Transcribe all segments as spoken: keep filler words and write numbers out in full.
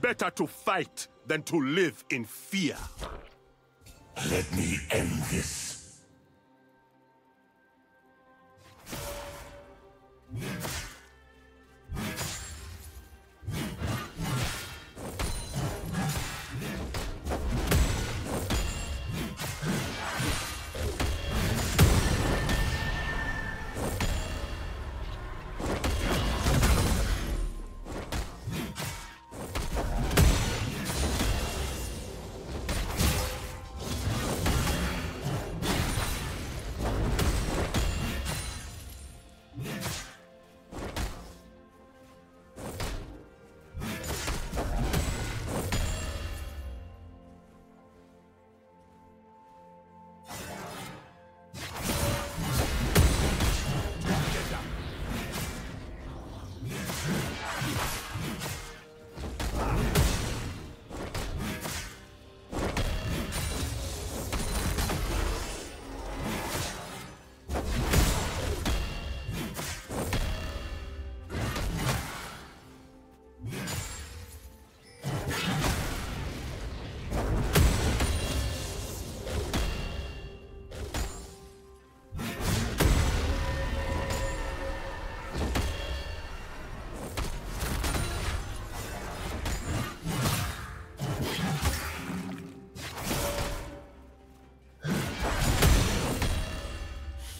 Better to fight than to live in fear. Let me end this.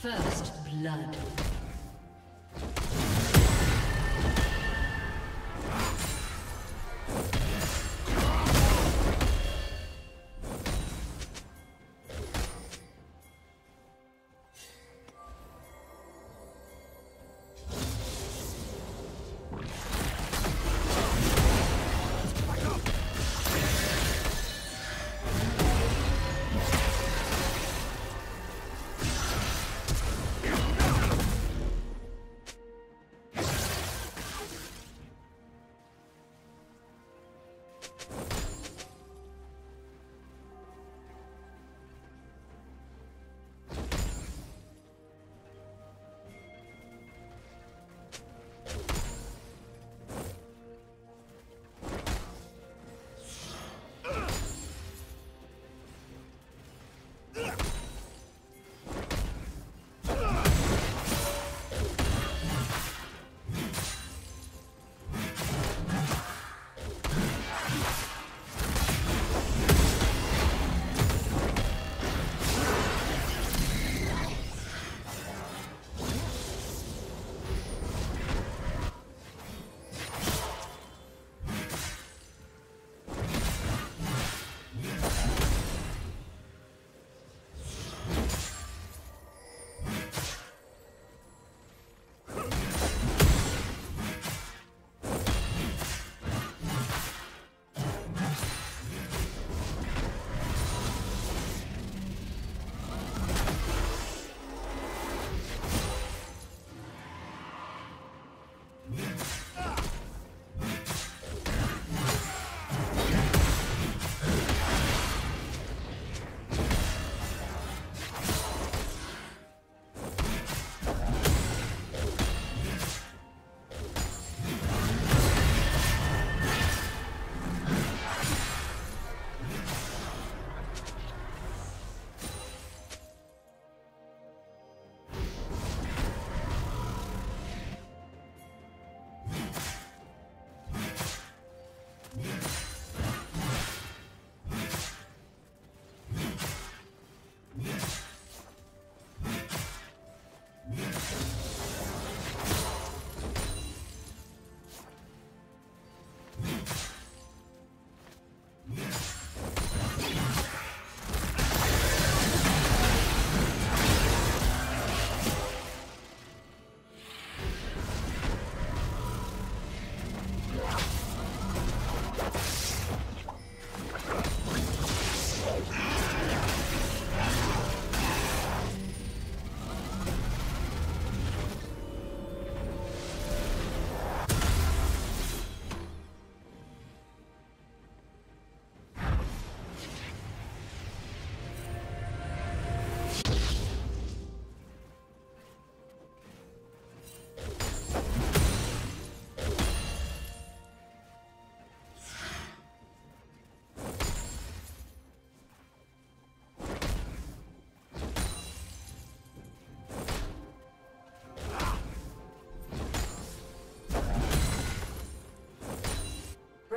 First blood.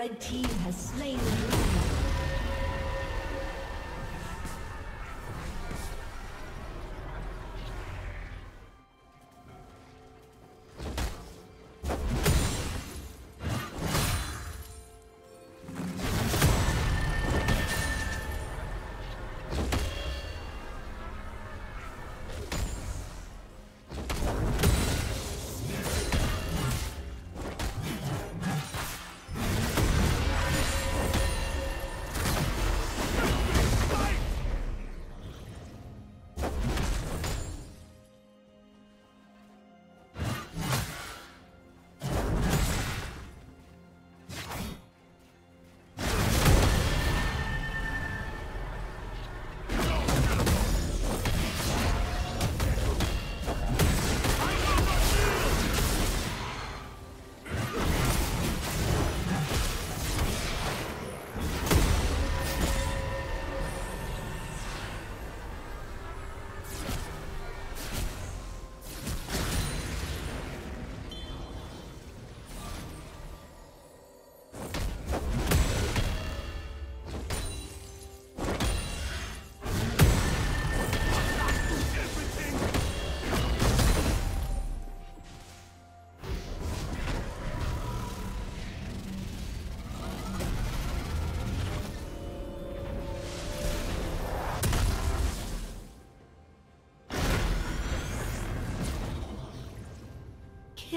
Red team has slain the dragon.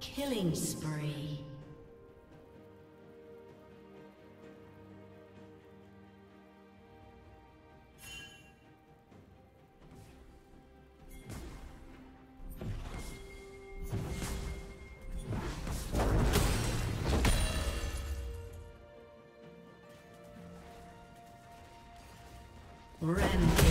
Killing spree. Rampage.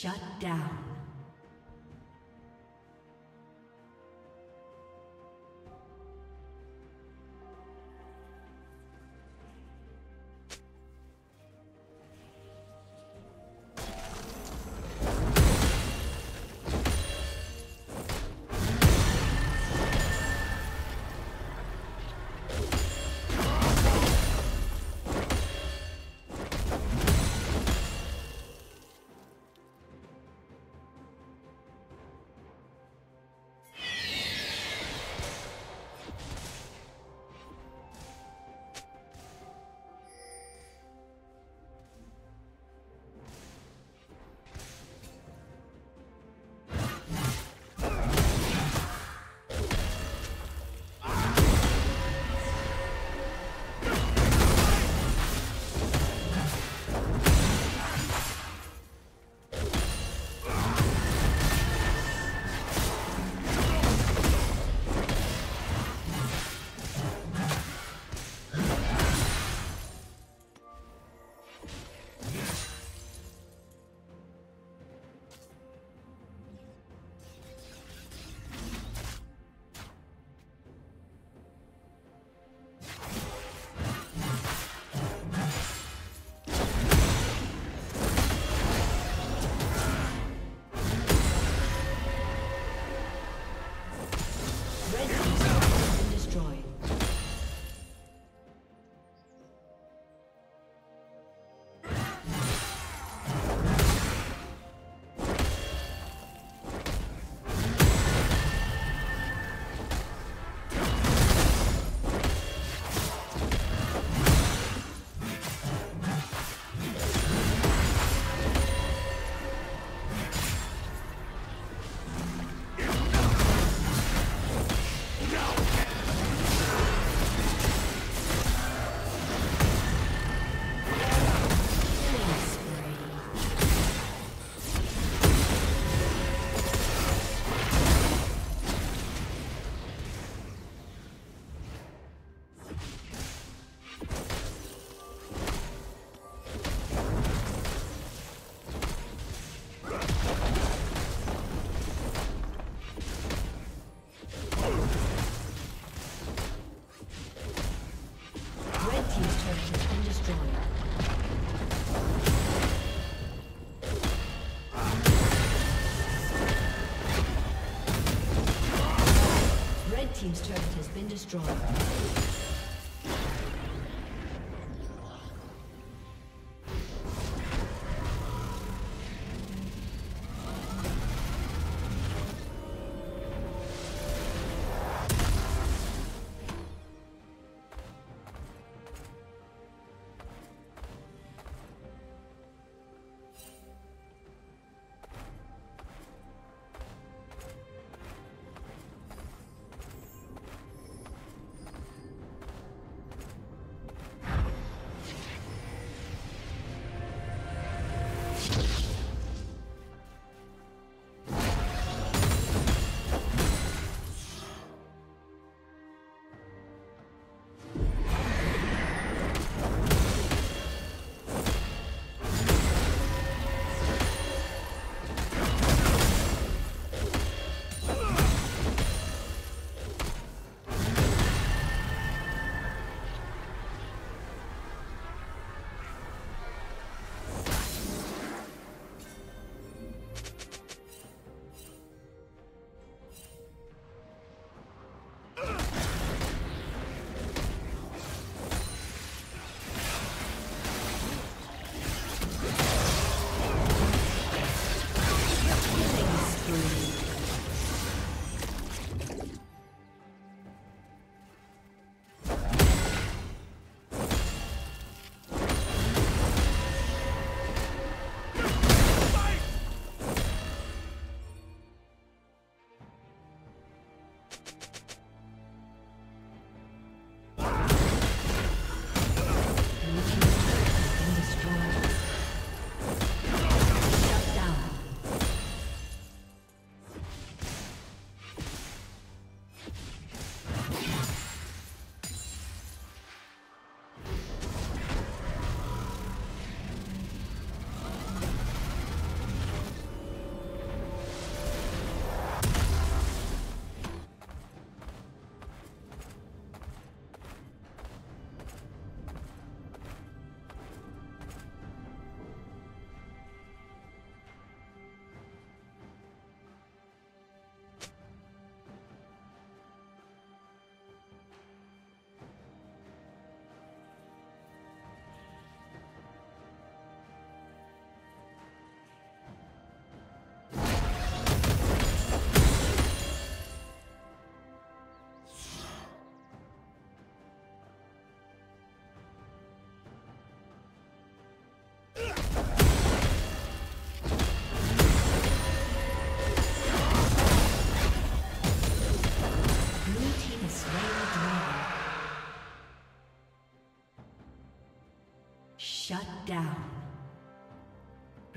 Shut down. Team's turret has been destroyed. down.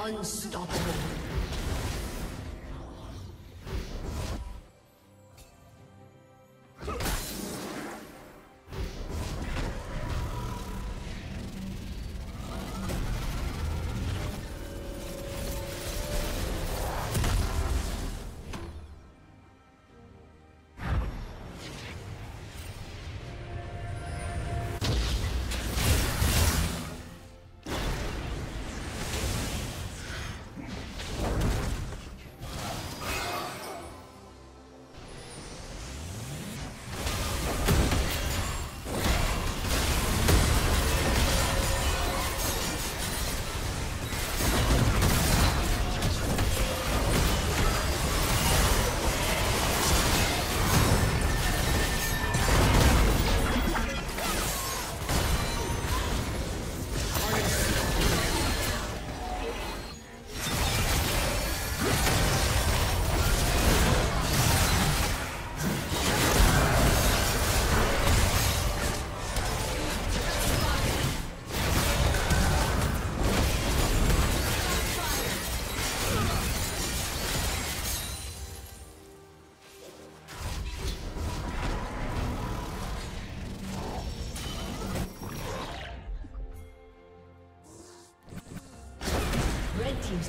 Unstoppable. Team's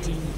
Dominating.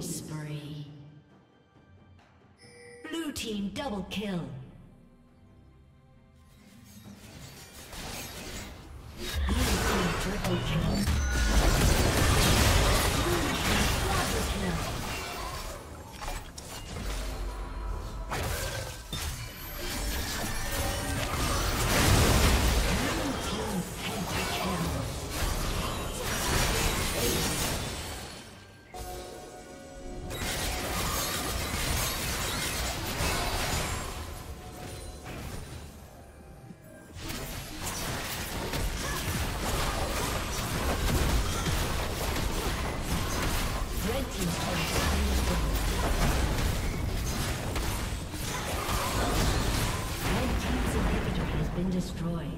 Spree. Blue team double kill. Blue team triple kill. Blue team quadra kill. Blue team pentakill. destroyed.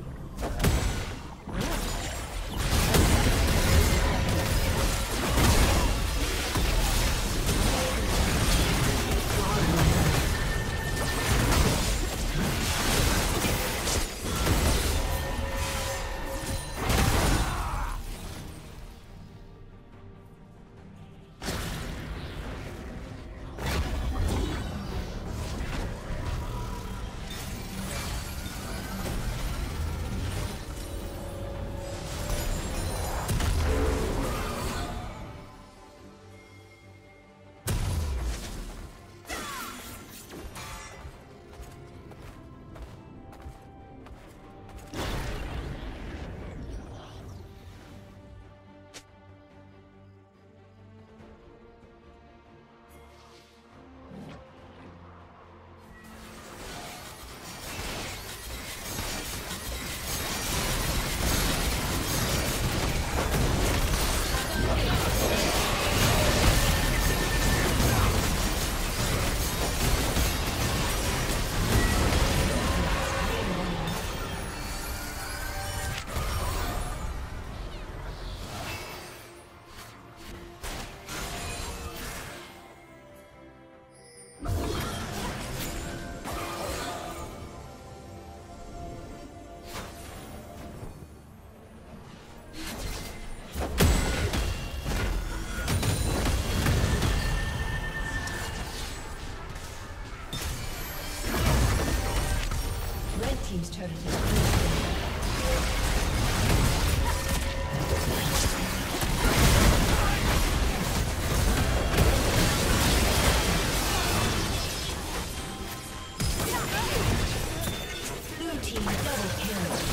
Team's turret is destroyed. Blue team double kill.